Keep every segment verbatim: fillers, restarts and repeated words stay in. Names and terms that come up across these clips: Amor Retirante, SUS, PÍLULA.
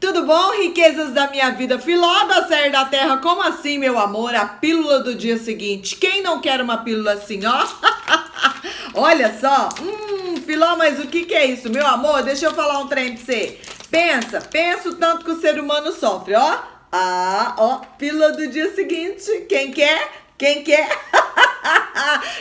Tudo bom, riquezas da minha vida, filó da série da terra? Como assim, meu amor? A pílula do dia seguinte. Quem não quer uma pílula assim, ó? Olha só. Hum, filó, mas o que que é isso? Meu amor, deixa eu falar um trem pra você. Pensa, pensa o tanto que o ser humano sofre, ó. Ah, ó, pílula do dia seguinte. Quem quer? Quem quer?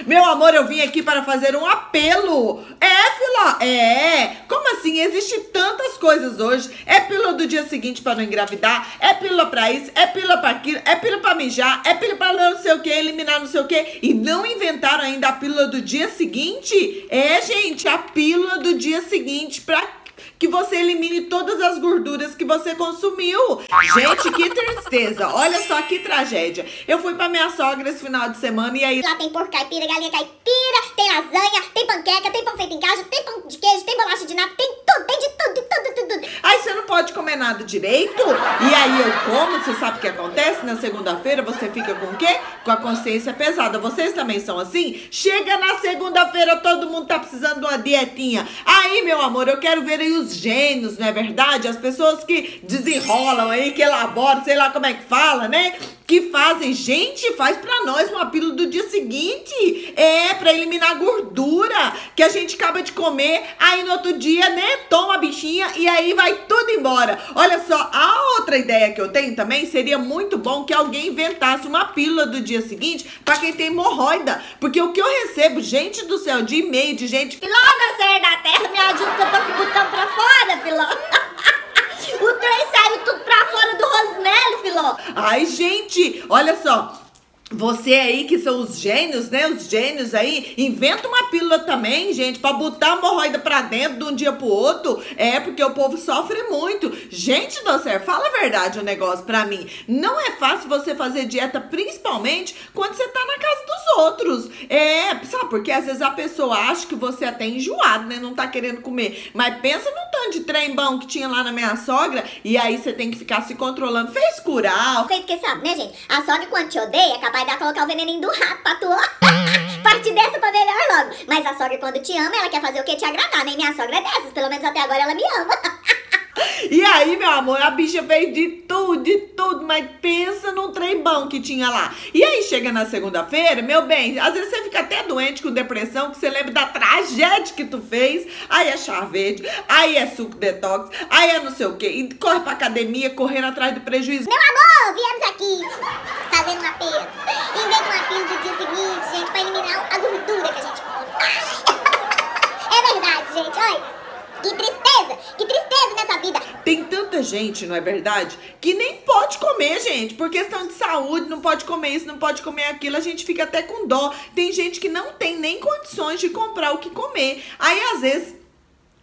Meu amor, eu vim aqui para fazer um apelo. É, filó? É. Como assim? Existem tantas coisas hoje. É pílula do dia seguinte para não engravidar. É pílula para isso. É pílula para aquilo. É pílula para mijar. É pílula para não sei o que, eliminar não sei o que. E não inventaram ainda a pílula do dia seguinte? É, gente, a pílula do dia seguinte para que você elimine todas as gorduras que você consumiu. Gente, que tristeza. Olha só que tragédia. Eu fui pra minha sogra esse final de semana e aí... lá tem porco caipira, galinha caipira, tem lasanha, tem panqueca, tem pão feito em casa, tem pão de queijo, tem bolacha de nata, tem tudo, tem de tudo, de tudo, de tudo. Aí você não pode comer nada direito? E aí eu como, você sabe o que acontece? Na segunda-feira você fica com o quê? Com a consciência pesada. Vocês também são assim? Chega na segunda-feira, todo mundo tá precisando de uma dietinha. Aí, meu amor, eu quero ver aí os gênios, não é verdade? As pessoas que desenrolam aí, que elaboram, sei lá como é que fala, né? Que fazem, gente, faz pra nós uma pílula do dia seguinte. É, pra eliminar gordura que a gente acaba de comer. Aí no outro dia, né, toma a bichinha e aí vai tudo embora. Olha só, a outra ideia que eu tenho também, seria muito bom que alguém inventasse uma pílula do dia seguinte pra quem tem hemorroida. Porque o que eu recebo, gente do céu, de e-mail, de gente... Filó da Serra da Terra, me ajuda que eu tô com o botão pra fora, filó. O trem saiu tudo pra fora do Rosnelli, filó. Ai, gente. Olha só, você aí que são os gênios, né? Os gênios aí, inventa uma pílula também, gente, pra botar a hemorroida pra dentro de um dia pro outro. É, porque o povo sofre muito. Gente do céu, fala a verdade o negócio pra mim. Não é fácil você fazer dieta, principalmente quando você tá na casa dos outros. É, sabe? Porque às vezes a pessoa acha que você é até enjoado, né? Não tá querendo comer. Mas pensa no tanto de trem bom que tinha lá na minha sogra, e aí você tem que ficar se controlando. Fez curar. Fez que sabe, né, gente? A sogra, quando te odeia, acaba vai dar pra colocar o veneninho do rato pra tu, parte dessa pra melhor logo. Mas a sogra, quando te ama, ela quer fazer o que? Te agradar, né? E minha sogra é dessas, pelo menos até agora ela me ama. E aí, meu amor, a bicha fez de tudo, de tudo, mas pensa num trem bom que tinha lá. E aí, chega na segunda-feira, meu bem, às vezes você fica até doente com depressão, que você lembra da tragédia que tu fez. Aí é chá verde, aí é suco detox, aí é não sei o quê. E corre pra academia, correndo atrás do prejuízo. Meu amor, viemos aqui fazendo uma pílula. Inventa uma pílula do dia seguinte, gente, pra eliminar a gordura que a gente come. É verdade, gente, olha. Que tristeza, que tristeza nessa vida. Tem tanta gente, não é verdade? Que nem pode comer, gente, por questão de saúde, não pode comer isso, não pode comer aquilo, a gente fica até com dó. Tem gente que não tem nem condições de comprar o que comer. Aí, às vezes,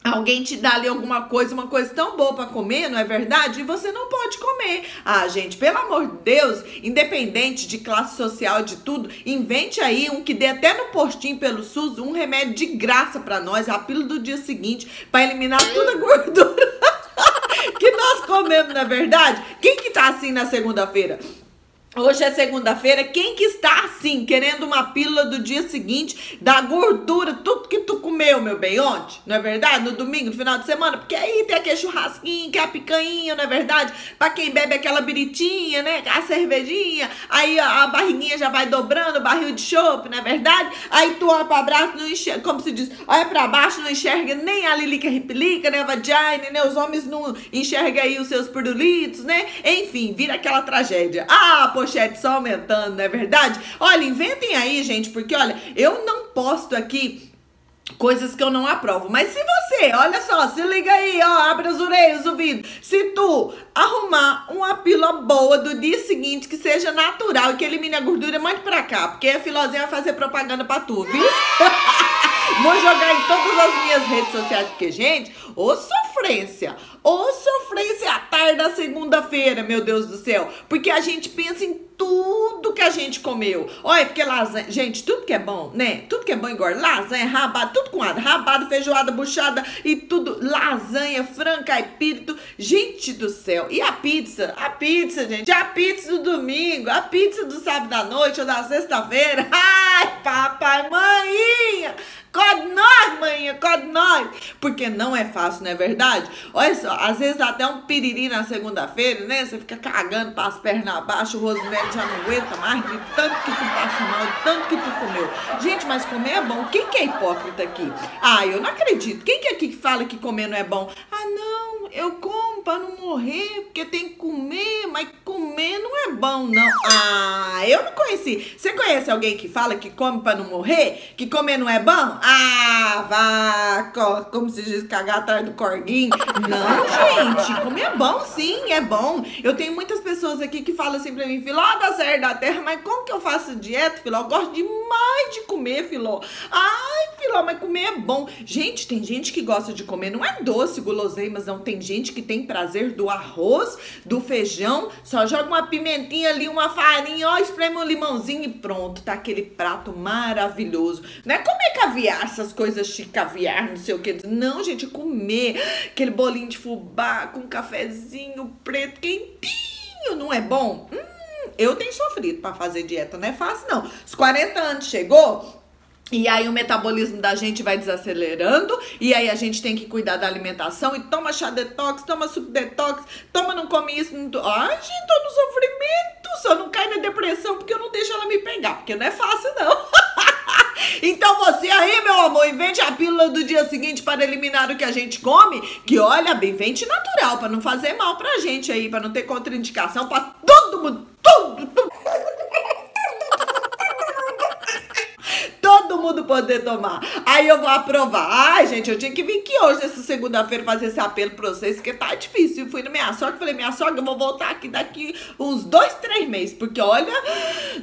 alguém te dá ali alguma coisa, uma coisa tão boa pra comer, não é verdade? E você não pode comer. Ah, gente, pelo amor de Deus, independente de classe social, de tudo, invente aí um que dê até no postinho pelo SUS, um remédio de graça pra nós, a pílula do dia seguinte, pra eliminar toda a gordura que nós comemos, não é verdade? Quem que tá assim na segunda-feira? Hoje é segunda-feira, quem que está assim, querendo uma pílula do dia seguinte, da gordura, tudo que tu comeu, meu bem, ontem, não é verdade? No domingo, no final de semana, porque aí tem aquele churrasquinho, que é a picanha, não é verdade? Pra quem bebe aquela biritinha, né, a cervejinha, aí a barriguinha já vai dobrando, o barril de chope, não é verdade? Aí tu olha pra baixo, não enxerga, como se diz, olha pra baixo, não enxerga nem a lilica ripilica, né, a vagina, né, os homens não enxergam aí os seus pirulitos, né, enfim, vira aquela tragédia. Ah, poxa. Chat só aumentando, não é verdade? Olha, inventem aí, gente, porque olha, eu não posto aqui coisas que eu não aprovo, mas se você, olha só, se liga aí, ó, abre as orelhas, o vidro, se tu arrumar uma pílula boa do dia seguinte, que seja natural e que elimine a gordura, mande pra cá, porque a filozinha vai fazer propaganda pra tu, viu? Vou jogar em todas as minhas redes sociais, porque, gente, ô sofrência, ô sofrência à tarde da segunda-feira, meu Deus do céu, porque a gente pensa em tudo que a gente comeu. Olha, porque lasanha, gente, tudo que é bom, né? Tudo que é bom engorda, lasanha, rabada, tudo com ar, rabada, feijoada, buchada e tudo, lasanha, frango, caipira, gente do céu. E a pizza, a pizza, gente, a pizza do domingo, a pizza do sábado à noite ou da sexta-feira, ai, papai, maninha, acorde nós, maninha, acorde nós, porque não é fácil, não é verdade? Olha só, às vezes dá até um piriri na segunda-feira, né? Você fica cagando, passa as pernas abaixo, o Rosemary já não aguenta mais, de tanto que tu passa mal, de tanto que tu comeu. Gente, mas comer é bom, quem que é hipócrita aqui? Ah, eu não acredito, quem que é aqui que fala que comer não é bom? Ah, não, eu como pra não morrer, porque tem que comer, mas comer não é bom, não. Ah, eu não conheci. Você conhece alguém que fala que come pra não morrer? Que comer não é bom? Ah, vá, como se diz, cagar atrás do corguinho. Não, gente, comer é bom sim, é bom. Eu tenho muitas pessoas aqui que falam assim pra mim, Filó, dá certo da terra, mas como que eu faço dieta, Filó? Eu gosto demais de comer, Filó. Ai, Filó, mas comer é bom. Gente, tem gente que gosta de comer, não é doce, guloseimas, não. Tem gente que tem prazer do arroz, do feijão, só joga uma pimentinha ali, uma farinha, ó, espreme um limãozinho e pronto, tá aquele prato maravilhoso. Não é comer caviar, essas coisas de caviar, não sei o que. Não, gente, é comer aquele bolinho de fubá com um cafezinho preto quentinho, não é bom? Hum, eu tenho sofrido pra fazer dieta, não é fácil não. Os quarenta anos chegou... E aí o metabolismo da gente vai desacelerando, e aí a gente tem que cuidar da alimentação, e toma chá detox, toma suco detox, toma não come isso, não... Ai, gente, tô no sofrimento, só não cai na depressão, porque eu não deixo ela me pegar, porque não é fácil, não. Então você aí, meu amor, invente a pílula do dia seguinte para eliminar o que a gente come, que olha, bem, invente natural, pra não fazer mal pra gente aí, pra não ter contraindicação, pra todo mundo, tudo, tudo. Todo mundo poder tomar. Aí eu vou aprovar. Ai, gente, eu tinha que vir aqui hoje, nessa segunda-feira, fazer esse apelo pra vocês, porque tá difícil. Eu fui na minha sogra, falei, minha sogra, eu vou voltar aqui daqui uns dois, três meses, porque olha,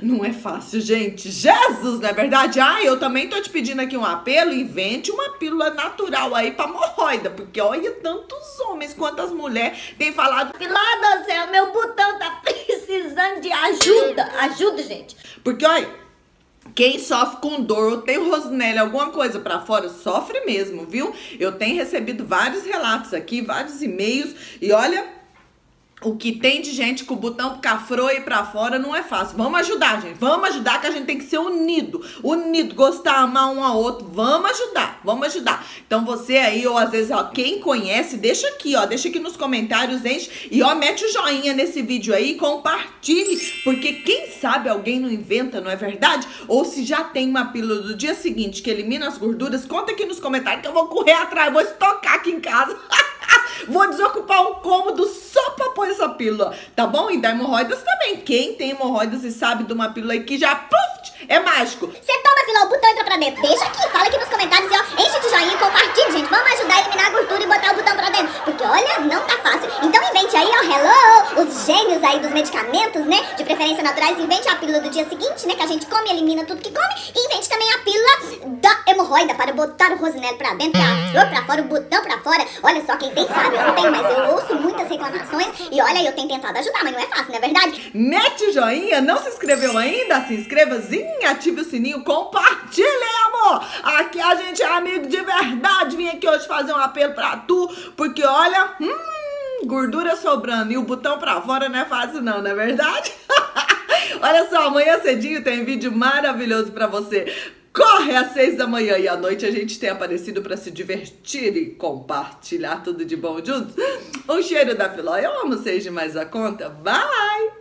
não é fácil, gente. Jesus, não é verdade? Ai, eu também tô te pedindo aqui um apelo, invente uma pílula natural aí pra hemorroida, porque olha, tantos homens quanto as mulheres têm falado, Filó do céu, meu botão tá precisando de ajuda. Ajuda, gente. Porque olha, quem sofre com dor ou tem rosnelha, alguma coisa pra fora, sofre mesmo, viu? Eu tenho recebido vários relatos aqui, vários e-mails, e olha... O que tem de gente com o botão cafrou e pra fora não é fácil. Vamos ajudar, gente. Vamos ajudar, que a gente tem que ser unido. Unido, gostar, amar um ao outro. Vamos ajudar, vamos ajudar. Então você aí, ou às vezes, ó, quem conhece, deixa aqui, ó. Deixa aqui nos comentários, enche. E, ó, mete o joinha nesse vídeo aí e compartilhe. Porque quem sabe alguém não inventa, não é verdade? Ou se já tem uma pílula do dia seguinte que elimina as gorduras, conta aqui nos comentários que eu vou correr atrás. Vou estocar aqui em casa. Vou desocupar um cômodo só pra pôr essa pílula, tá bom? E da hemorroidas também. Quem tem hemorroidas e sabe de uma pílula que já, puf, é mágico. Você toma, Filó, o botão entra pra dentro. Deixa aqui, fala aqui nos comentários e ó, enche de joinha e compartilha, gente. Vamos ajudar a eliminar a gordura e botar o botão pra dentro. Porque olha, não tá fácil. Então invente aí, ó, hello, os gênios aí dos medicamentos, né? De preferência naturais, invente a pílula do dia seguinte, né? Que a gente come, elimina tudo que come. E invente também a pílula da hemorroida para botar o Rosemary pra dentro, a flor pra fora, o botão pra fora. Olha só, quem tem sabe, eu não tenho, mas eu ouço muitas reclamações e olha, eu tenho tentado ajudar, mas não é fácil, não é verdade? Mete o joinha, não se inscreveu ainda? Se inscreva, sim, ative o sininho, compartilhe, amor! Aqui a gente é amigo de verdade, vim aqui hoje fazer um apelo pra tu, porque olha, hum, gordura sobrando e o botão pra fora não é fácil não, não é verdade? Olha só, amanhã cedinho tem vídeo maravilhoso pra você. Corre às seis da manhã e à noite a gente tem aparecido para se divertir e compartilhar tudo de bom juntos. O cheiro da Filó, eu amo vocês demais a conta. Bye!